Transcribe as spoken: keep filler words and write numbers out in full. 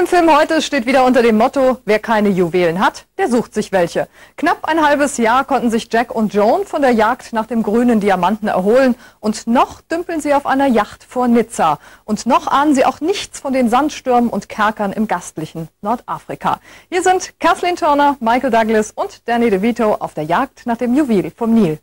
im Film heute steht wieder unter dem Motto, wer keine Juwelen hat, der sucht sich welche. Knapp ein halbes Jahr konnten sich Jack und Joan von der Jagd nach dem grünen Diamanten erholen und noch dümpeln sie auf einer Yacht vor Nizza. Und noch ahnen sie auch nichts von den Sandstürmen und Kerkern im gastlichen Nordafrika. Hier sind Kathleen Turner, Michael Douglas und Danny DeVito auf der Jagd nach dem Juwel vom Nil.